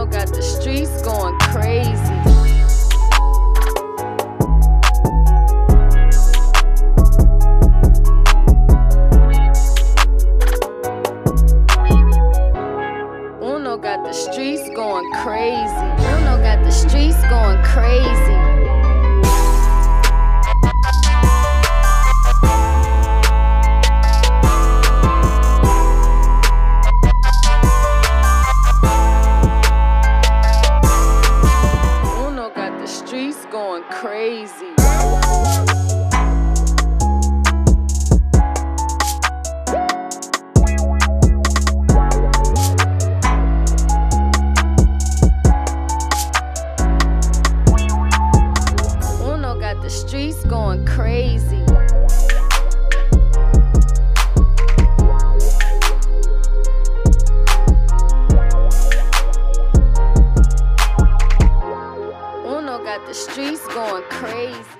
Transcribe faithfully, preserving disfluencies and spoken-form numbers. Uno got the streets going crazy. Got the streets going crazy. Uno got the streets going crazy. Uno got the streets going crazy. The streets going crazy. Uno got the streets going crazy.